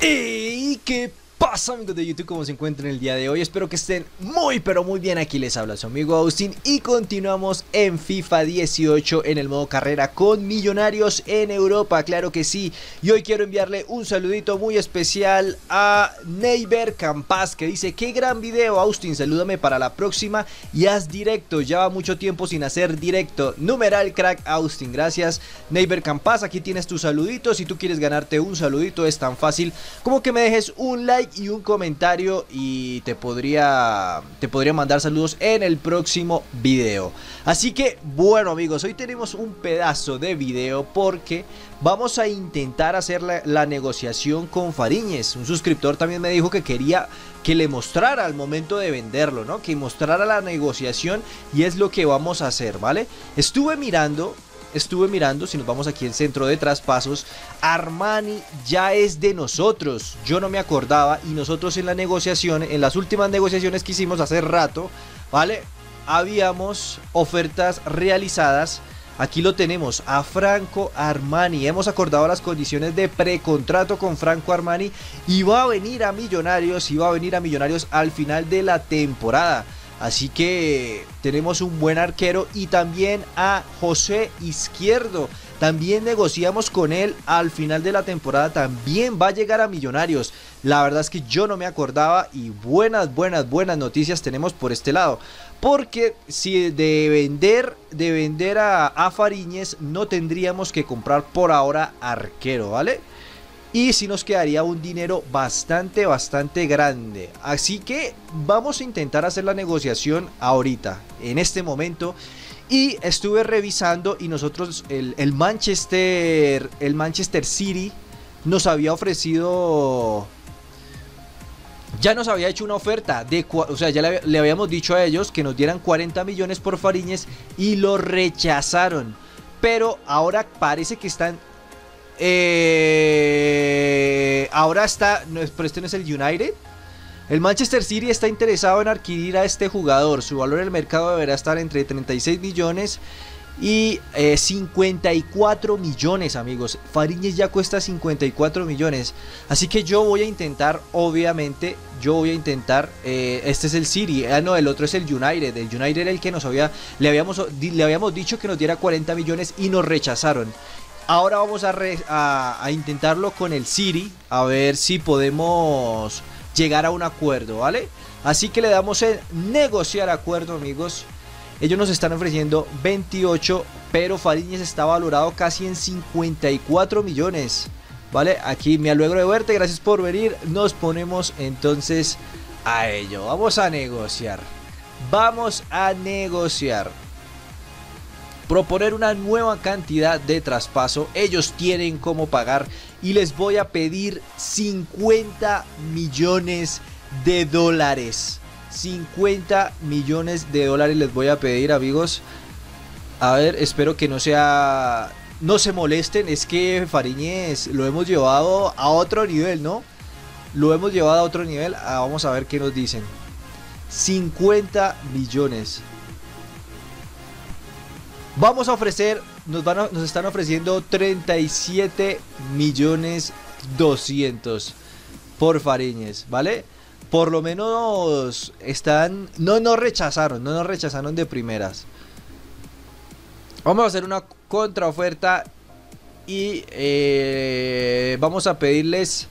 ¡Ey! ¿Qué pasa, amigos de YouTube? ¿Cómo se encuentran el día de hoy? Espero que estén muy pero muy bien. Aquí les habla su amigo Austin y continuamos en FIFA 18 en el modo carrera con Millonarios en Europa, claro que sí. Y hoy quiero enviarle un saludito muy especial a Neiber Campas, que dice: qué gran video, Austin, salúdame para la próxima y haz directo, ya va mucho tiempo sin hacer directo. Numeral crack Austin. Gracias, Neiber Campas, aquí tienes tus saluditos. Si tú quieres ganarte un saludito es tan fácil como que me dejes un like y un comentario y te podría mandar saludos en el próximo video. Así que bueno, amigos, hoy tenemos un pedazo de video porque vamos a intentar hacer la negociación con Fariñez. Un suscriptor también me dijo que quería que le mostrara al momento de venderlo, ¿no? Que mostrara la negociación, y es lo que vamos a hacer, ¿vale? Estuve mirando, si nos vamos aquí al centro de traspasos, Armani ya es de nosotros. Yo no me acordaba, y nosotros en la negociación, en las últimas negociaciones que hicimos hace rato, ¿vale? Habíamos ofertas realizadas. Aquí lo tenemos, a Franco Armani. Hemos acordado las condiciones de precontrato con Franco Armani y va a venir a Millonarios, al final de la temporada. Así que tenemos un buen arquero, y también a José Izquierdo. También negociamos con él al final de la temporada. También va a llegar a Millonarios. La verdad es que yo no me acordaba, y buenas noticias tenemos por este lado. Porque si de vender a Fariñez, no tendríamos que comprar por ahora arquero, ¿vale? Y si nos quedaría un dinero bastante grande. Así que vamos a intentar hacer la negociación ahorita, en este momento. Y estuve revisando, y nosotros, el Manchester City nos había ofrecido, ya nos había hecho una oferta de, o sea, ya le habíamos dicho a ellos que nos dieran 40 millones por Fariñez, y lo rechazaron. Pero ahora parece que están, ahora está, no, pero este no es el United. El Manchester City está interesado en adquirir a este jugador. Su valor en el mercado deberá estar entre 36 millones y 54 millones, amigos. Fariñez ya cuesta 54 millones. Así que yo voy a intentar, obviamente, este es el City, no, el otro es el United. El United era el que nos había, le habíamos dicho que nos diera 40 millones y nos rechazaron. Ahora vamos a intentarlo con el City, a ver si podemos llegar a un acuerdo, ¿vale? Así que le damos en negociar acuerdo, amigos. Ellos nos están ofreciendo 28, pero Fariñez está valorado casi en 54 millones, ¿vale? Aquí me alegro de verte, gracias por venir. Nos ponemos entonces a ello. Vamos a negociar. Proponer una nueva cantidad de traspaso. Ellos tienen cómo pagar, y les voy a pedir 50 millones de dólares. 50 millones de dólares les voy a pedir, amigos. A ver, espero que no sea, no se molesten. Es que Fariñez lo hemos llevado a otro nivel, ¿no? Lo hemos llevado a otro nivel. Ah, vamos a ver qué nos dicen. 50 millones. Vamos a ofrecer, nos están ofreciendo 37.200.000 por Fariñez, ¿vale? Por lo menos están, no nos rechazaron de primeras. Vamos a hacer una contraoferta y vamos a pedirles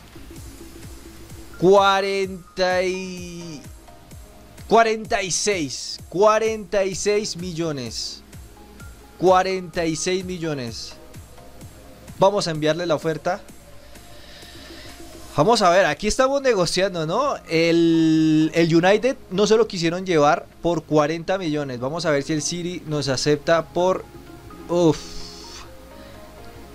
46 millones. 46 millones. Vamos a enviarle la oferta. Vamos a ver, aquí estamos negociando, ¿no? El United no se lo quisieron llevar por 40 millones. Vamos a ver si el City nos acepta por... Uf.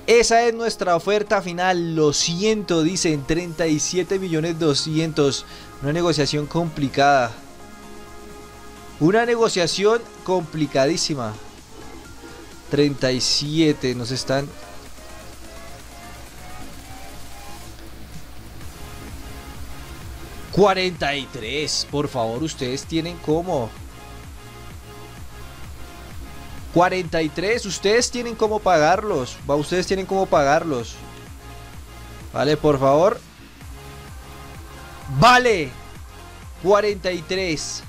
Esa es nuestra oferta final. Lo siento, dicen 37.200.000. Una negociación complicada. Una negociación complicadísima. 37 nos están. ¡43! Por favor, ustedes tienen cómo. 43, ustedes tienen cómo pagarlos. Ustedes tienen cómo pagarlos. Vale, por favor. Vale 43.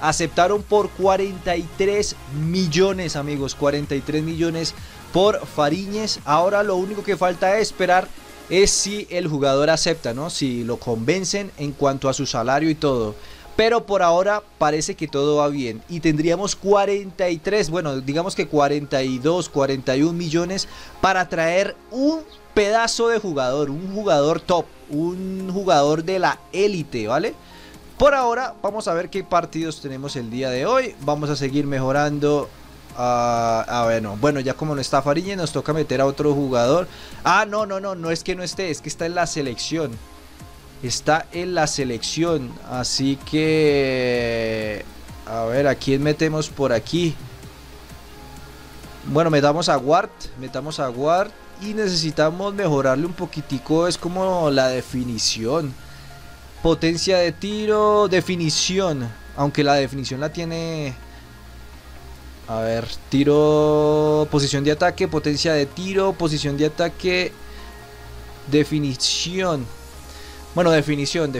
Aceptaron por 43 millones, amigos. 43 millones por Fariñez. Ahora lo único que falta esperar es si el jugador acepta, ¿no? Si lo convencen en cuanto a su salario y todo. Pero por ahora parece que todo va bien. Y tendríamos 43, bueno, digamos que 42, 41 millones para traer un pedazo de jugador. Un jugador top, un jugador de la élite, ¿vale? Por ahora vamos a ver qué partidos tenemos el día de hoy. Vamos a seguir mejorando. Bueno, ya como no está Fariñez, nos toca meter a otro jugador. No es que no esté, es que está en la selección. Está en la selección, así que... A ver, ¿a quién metemos por aquí? Bueno, metamos a Ward y necesitamos mejorarle un poquitico, es como la definición. Potencia de tiro, definición, aunque la definición la tiene... A ver, tiro, posición de ataque, potencia de tiro, posición de ataque, definición. Bueno, definición,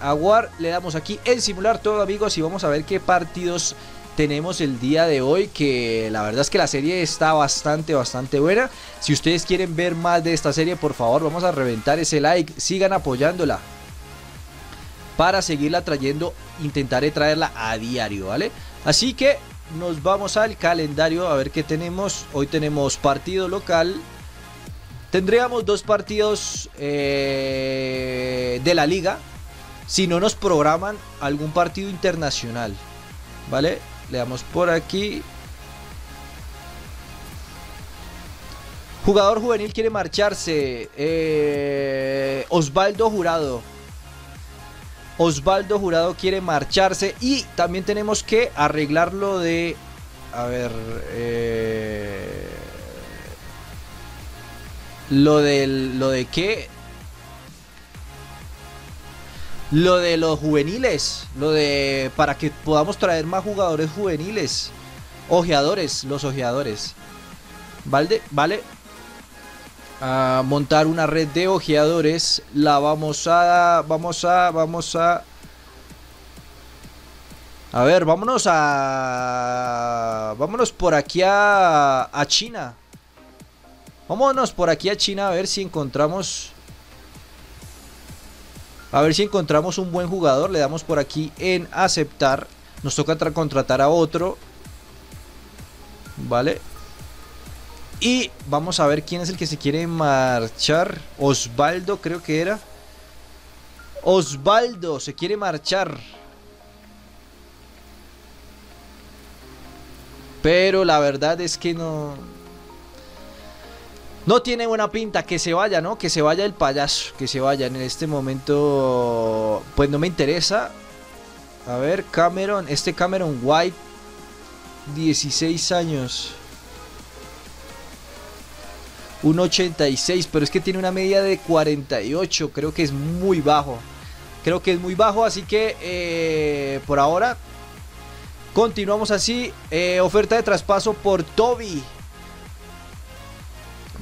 Aguar, le damos aquí en simular todo, amigos, y vamos a ver qué partidos tenemos el día de hoy, que la verdad es que la serie está bastante buena. Si ustedes quieren ver más de esta serie, por favor, vamos a reventar ese like, sigan apoyándola para seguirla trayendo, intentaré traerla a diario, ¿vale? Así que nos vamos al calendario a ver qué tenemos. Hoy tenemos partido local. Tendríamos dos partidos de la liga. Si no nos programan algún partido internacional, ¿vale? Le damos por aquí. Jugador juvenil quiere marcharse. Osvaldo Jurado. Osvaldo Jurado quiere marcharse. Y también tenemos que arreglar lo de... A ver... Lo de los juveniles. Lo de... Para que podamos traer más jugadores juveniles. Ojeadores. Los ojeadores. ¿Vale? A montar una red de ojeadores. La vámonos por aquí a China. Vámonos por aquí a China a ver si encontramos. A ver si encontramos un buen jugador. Le damos por aquí en aceptar. Nos toca contratar a otro. Vale. Y vamos a ver quién es el que se quiere marchar. Osvaldo creo que era. Osvaldo se quiere marchar. Pero la verdad es que no tiene buena pinta, que se vaya, ¿no? Que se vaya el payaso, que se vaya. En este momento, pues no me interesa. A ver, Cameron, este Cameron White, 16 años. 1.86, pero es que tiene una media de 48, creo que es muy bajo. Así que por ahora continuamos así. Oferta de traspaso por Toby.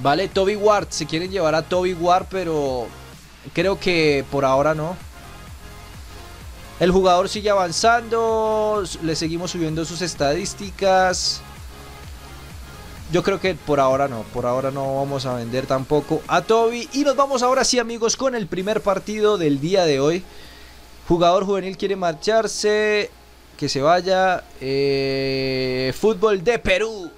Vale, Toby Ward, se quieren llevar a Toby Ward, pero creo que por ahora no. El jugador sigue avanzando, le seguimos subiendo sus estadísticas. Yo creo que por ahora no vamos a vender tampoco a Toby. Y nos vamos ahora sí, amigos, con el primer partido del día de hoy. Jugador juvenil quiere marcharse, que se vaya. Fútbol de Perú.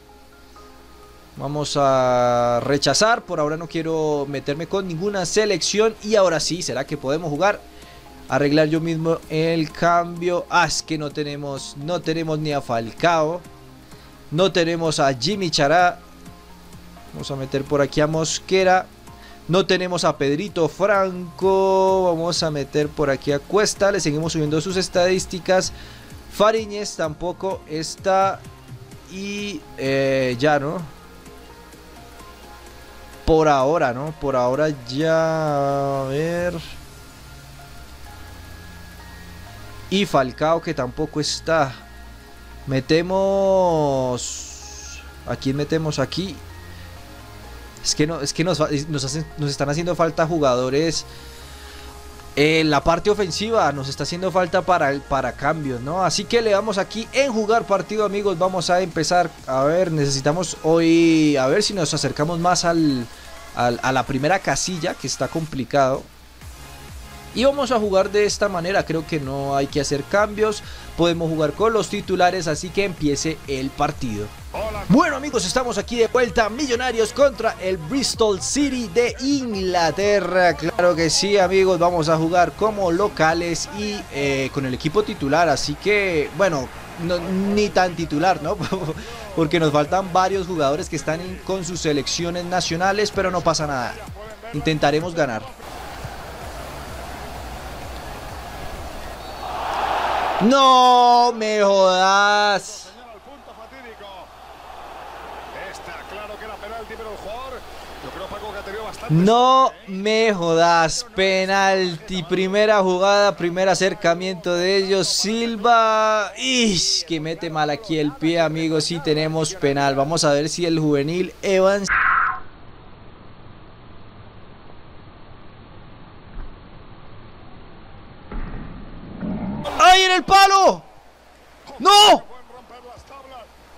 Vamos a rechazar, por ahora no quiero meterme con ninguna selección. Y ahora sí, ¿será que podemos jugar? Arreglar yo mismo el cambio. Es que no tenemos ni a Falcao. No tenemos a Jimmy Chará. Vamos a meter por aquí a Mosquera. No tenemos a Pedrito Franco. Vamos a meter por aquí a Cuesta. Le seguimos subiendo sus estadísticas. Fariñez tampoco está. Y ya, ¿no? Por ahora, ¿no? Por ahora ya... A ver... Y Falcao, que tampoco está. Metemos... ¿A quién metemos aquí? Es que nos están haciendo falta jugadores... La parte ofensiva nos está haciendo falta para cambios, ¿no? Así que le damos aquí en jugar partido, amigos. Vamos a empezar, a ver, necesitamos hoy, a ver si nos acercamos más a la primera casilla, que está complicado. Y vamos a jugar de esta manera, creo que no hay que hacer cambios. Podemos jugar con los titulares, así que empiece el partido. Bueno, amigos, estamos aquí de vuelta. Millonarios contra el Bristol City de Inglaterra. Claro que sí, amigos, vamos a jugar como locales y con el equipo titular. Así que, bueno, no, ni tan titular, ¿no? Porque nos faltan varios jugadores que están con sus selecciones nacionales, pero no pasa nada. Intentaremos ganar. ¡No me jodas! No me jodas, penalti, primera jugada, primer acercamiento de ellos, Silva, ¡ish! Que mete mal aquí el pie, amigos, sí tenemos penal. Vamos a ver si el juvenil Evans... ¡Ay, en el palo! ¡No!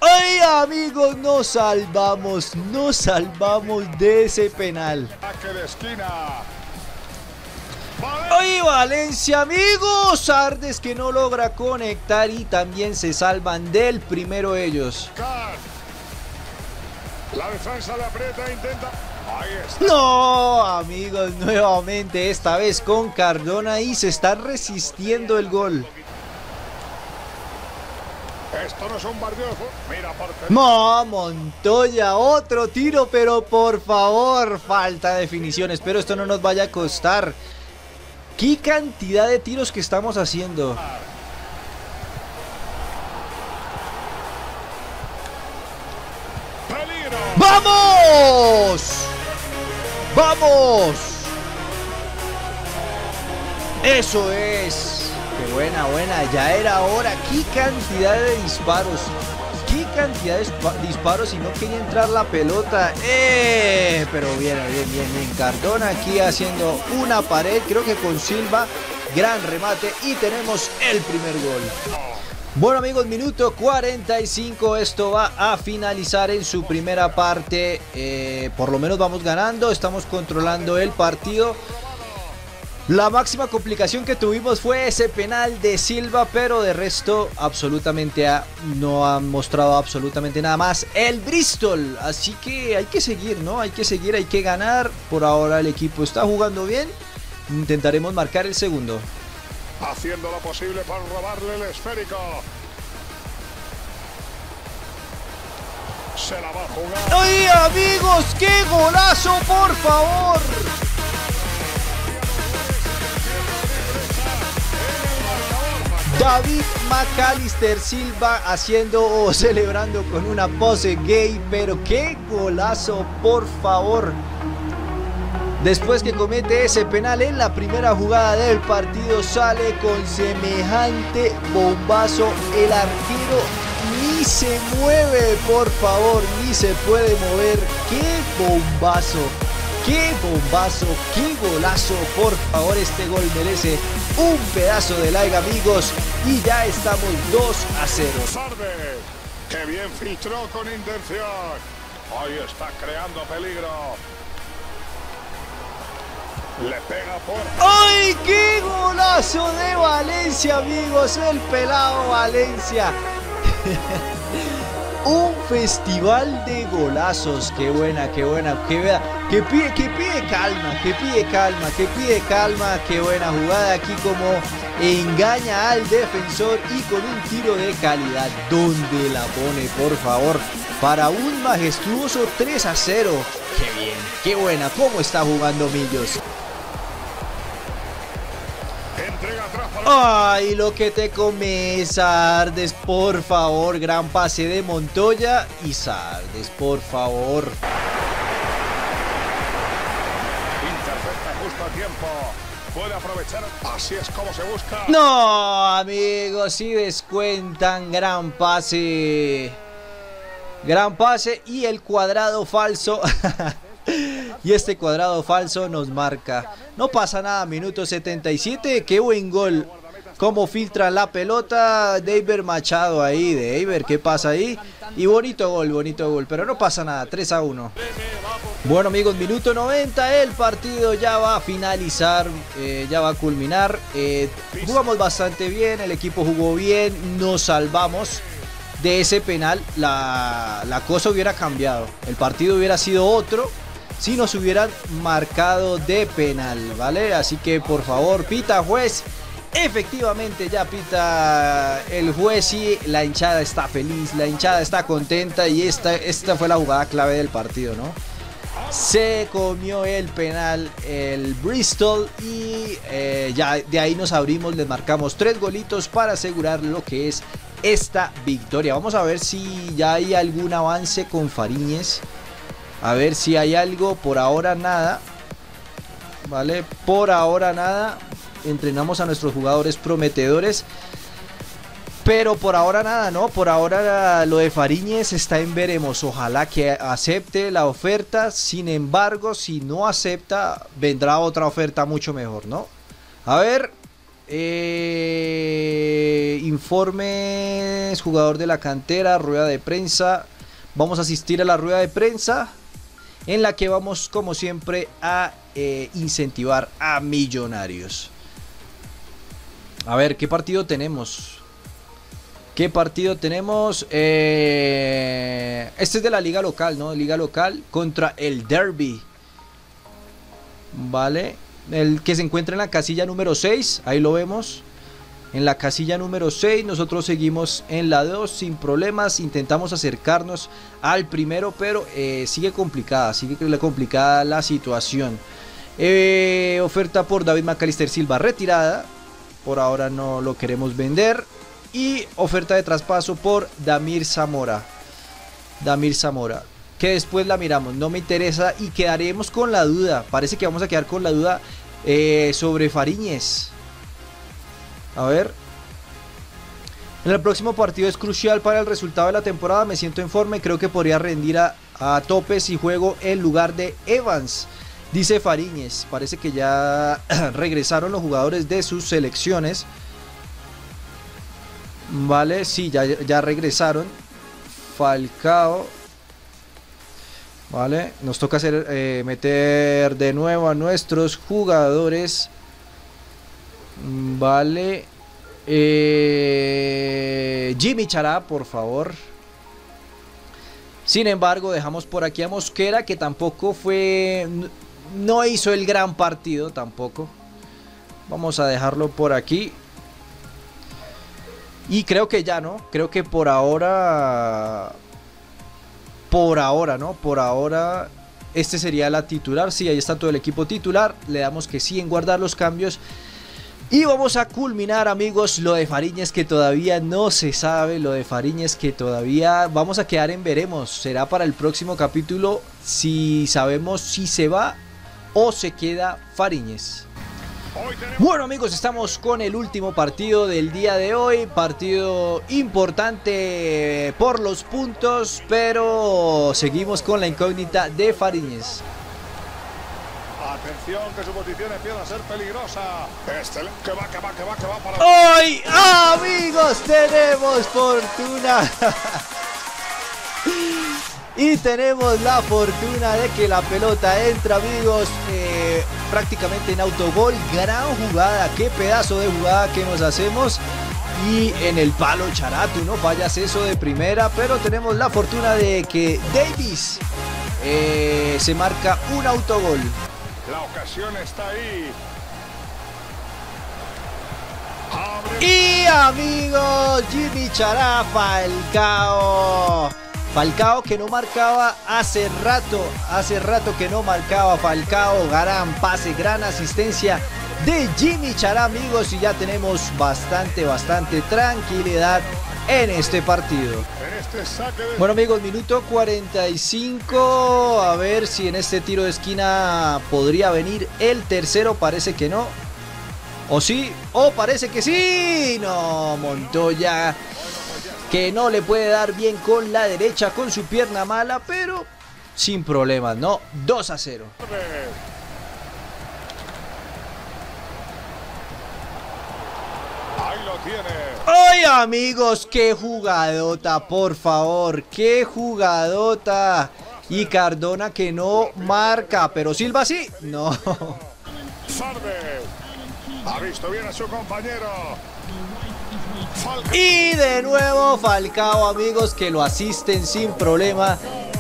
¡Ay, amigos! Nos salvamos. Nos salvamos de ese penal. ¡Ay, Valencia, amigos! Sardes que no logra conectar y también se salvan del primero ellos. La defensa le aprieta, intenta... No, amigos, nuevamente, esta vez con Cardona y se está resistiendo el gol. Esto no es un barrio de fútbol. Mira, Montoya, otro tiro, pero por favor, falta de definición. Espero esto no nos vaya a costar. ¿Qué cantidad de tiros que estamos haciendo? ¡Vamos! ¡Vamos! ¡Eso es! ¡Qué buena, buena! Ya era hora. ¡Qué cantidad de disparos! ¡Qué cantidad de disparos! Y no quería entrar la pelota. Pero bien, bien, bien, bien. Cardona aquí haciendo una pared. Creo que con Silva. Gran remate. Y tenemos el primer gol. Bueno, amigos, minuto 45, esto va a finalizar en su primera parte, por lo menos vamos ganando, estamos controlando el partido. La máxima complicación que tuvimos fue ese penal de Silva, pero de resto absolutamente no han mostrado absolutamente nada más el Bristol. Así que hay que seguir, ¿no? Hay que seguir, hay que ganar, por ahora el equipo está jugando bien, intentaremos marcar el segundo. Haciendo lo posible para robarle el esférico. Se la va a jugar. ¡Ay, amigos! ¡Qué golazo, por favor! David Mackalister Silva haciendo o celebrando con una pose gay. Pero qué golazo, por favor. Después que comete ese penal en la primera jugada del partido, sale con semejante bombazo el arquero. Ni se mueve, por favor, ni se puede mover. ¡Qué bombazo! ¡Qué bombazo! ¡Qué golazo! Por favor, este gol merece un pedazo de like, amigos. Y ya estamos 2-0. Sardes, que bien filtró con intención. Hoy está creando peligro. Le pega por... ¡Ay, qué golazo de Valencia, amigos! El pelado Valencia. Un festival de golazos. ¡Qué buena, qué buena! ¡Que pide calma! ¡Qué buena jugada aquí como engaña al defensor y con un tiro de calidad! ¿Dónde la pone, por favor? Para un majestuoso 3-0. ¡Qué bien! ¡Qué buena! ¿Cómo está jugando Millos? Ay, lo que te comes, Sardes, por favor. Gran pase de Montoya y Sardes, por favor. Intercepta justo a tiempo. Puede aprovechar. Así es como se busca. No, amigos, si descuentan. Gran pase. Gran pase y el cuadrado falso. y este cuadrado falso nos marca. No pasa nada, minuto 77, qué buen gol. Cómo filtra la pelota Deiver Machado ahí, Deiver, ¿qué pasa ahí? Y bonito gol, pero no pasa nada, 3-1. Bueno amigos, minuto 90, el partido ya va a finalizar, ya va a culminar. Jugamos bastante bien, el equipo jugó bien, nos salvamos de ese penal. La cosa hubiera cambiado, el partido hubiera sido otro si nos hubieran marcado de penal, ¿vale? Así que por favor, pita juez. Efectivamente ya pita el juez y la hinchada está feliz, la hinchada está contenta y esta fue la jugada clave del partido, ¿no? Se comió el penal el Bristol y ya de ahí nos abrimos, les marcamos 3 golitos para asegurar lo que es esta victoria. Vamos a ver si ya hay algún avance con Fariñez, a ver si hay algo. Por ahora nada, ¿vale? Por ahora nada. Entrenamos a nuestros jugadores prometedores, pero por ahora nada, ¿no? Por ahora lo de Fariñez está en veremos. Ojalá que acepte la oferta. Sin embargo, si no acepta, vendrá otra oferta mucho mejor, ¿no? A ver, informes, jugador de la cantera, rueda de prensa. Vamos a asistir a la rueda de prensa en la que vamos, como siempre, a incentivar a Millonarios. A ver, ¿qué partido tenemos? ¿Qué partido tenemos? Este es de la liga local, ¿no? Liga local contra el Derby. Vale. El que se encuentra en la casilla número 6. Ahí lo vemos. En la casilla número 6. Nosotros seguimos en la 2 sin problemas. Intentamos acercarnos al primero, pero sigue complicada la situación. Oferta por David Mackalister Silva retirada. Por ahora no lo queremos vender. Y oferta de traspaso por Damir Zamora. Damir Zamora, que después la miramos, no me interesa y quedaremos con la duda. Parece que vamos a quedar con la duda sobre Fariñez. A ver, en el próximo partido es crucial para el resultado de la temporada. Me siento en forma y creo que podría rendir a tope si juego en lugar de Evans, dice Fariñez. Parece que ya regresaron los jugadores de sus selecciones. Vale, sí, ya regresaron. Falcao. Vale, nos toca hacer, meter de nuevo a nuestros jugadores. Vale, Jimmy Chará, por favor. Sin embargo, dejamos por aquí a Mosquera, que tampoco fue... No hizo el gran partido tampoco. Vamos a dejarlo por aquí. Y creo que ya, ¿no? Creo que por ahora... Por ahora, ¿no? Por ahora... Este sería la titular. Sí, ahí está todo el equipo titular. Le damos que sí en guardar los cambios. Y vamos a culminar, amigos, lo de Fariñez, que todavía no se sabe. Lo de Fariñez que todavía vamos a quedar en veremos. Será para el próximo capítulo si sabemos si se va o se queda Fariñez. Bueno amigos, estamos con el último partido del día de hoy. Partido importante por los puntos, pero seguimos con la incógnita de Fariñez. Atención, que su posición empieza a ser peligrosa. Excelente, que va para... ¡Hoy, amigos, tenemos fortuna! Y tenemos la fortuna de que la pelota entra, amigos, prácticamente en autogol. Gran jugada, qué pedazo de jugada que nos hacemos. Y en el palo Chará, no fallas eso de primera, pero tenemos la fortuna de que Davis se marca un autogol. La ocasión está ahí. Y amigos, Jimmy Chará, Falcao. Falcao que no marcaba hace rato que no marcaba Falcao. Gran pase, gran asistencia de Jimmy Chará, amigos, y ya tenemos bastante tranquilidad en este partido. Bueno amigos, minuto 45, a ver si en este tiro de esquina podría venir el tercero. Parece que no, o sí, o parece que sí. No, Montoya, que no le puede dar bien con la derecha, con su pierna mala, pero sin problemas, ¿no? 2-0. Ahí lo tiene. ¡Ay, amigos! ¡Qué jugadota, por favor! ¡Qué jugadota! Y Cardona que no marca, pero Silva sí. No. Sardes. Ha visto bien a su compañero. Y de nuevo Falcao, amigos, que lo asisten sin problema.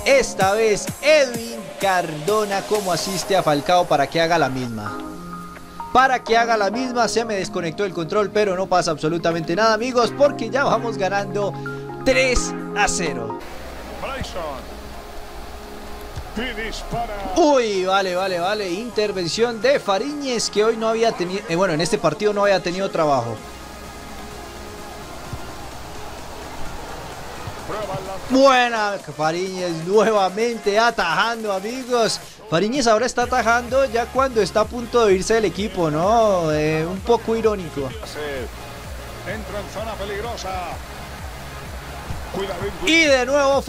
Esta vez Edwin Cardona como asiste a Falcao para que haga la misma. Se me desconectó el control, pero no pasa absolutamente nada, amigos, porque ya vamos ganando 3-0. Uy, vale, intervención de Fariñez, que hoy no había tenido, bueno, en este partido no había tenido trabajo. Buena, Fariñez nuevamente atajando, amigos. Fariñez ahora está atajando ya cuando está a punto de irse del equipo, ¿no? Un poco irónico. Entra en zona peligrosa. Y de nuevo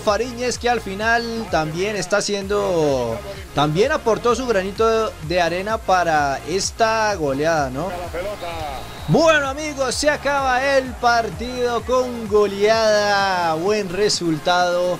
Fariñez, que al final también está haciendo, también aportó su granito de arena para esta goleada, ¿no? Bueno, amigos, se acaba el partido con goleada, buen resultado.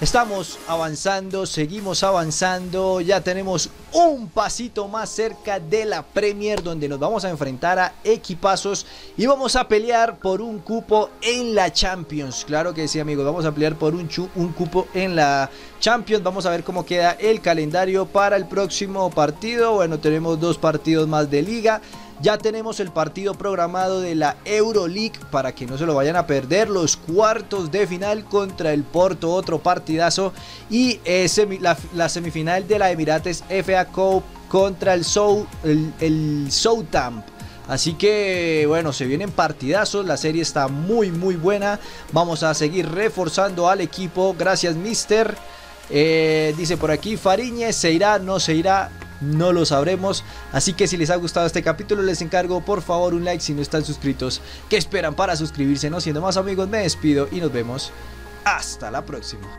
Estamos avanzando, seguimos avanzando, ya tenemos un pasito más cerca de la Premier, donde nos vamos a enfrentar a equipazos y vamos a pelear por un cupo en la Champions. Claro que sí, amigos, vamos a pelear por un cupo en la Champions. Vamos a ver cómo queda el calendario para el próximo partido. Bueno, tenemos 2 partidos más de liga. Ya tenemos el partido programado de la Euroleague para que no se lo vayan a perder, los cuartos de final contra el Porto, otro partidazo, y la semifinal de la Emirates FA Cup contra el Southampton. Así que bueno, se vienen partidazos, la serie está muy buena, vamos a seguir reforzando al equipo. Gracias, mister. Dice por aquí Fariñez, ¿se irá? ¿No se irá? No lo sabremos. Así que si les ha gustado este capítulo, les encargo por favor un like si no están suscritos. ¿Qué esperan para suscribirse? No siendo más, amigos, me despido y nos vemos hasta la próxima.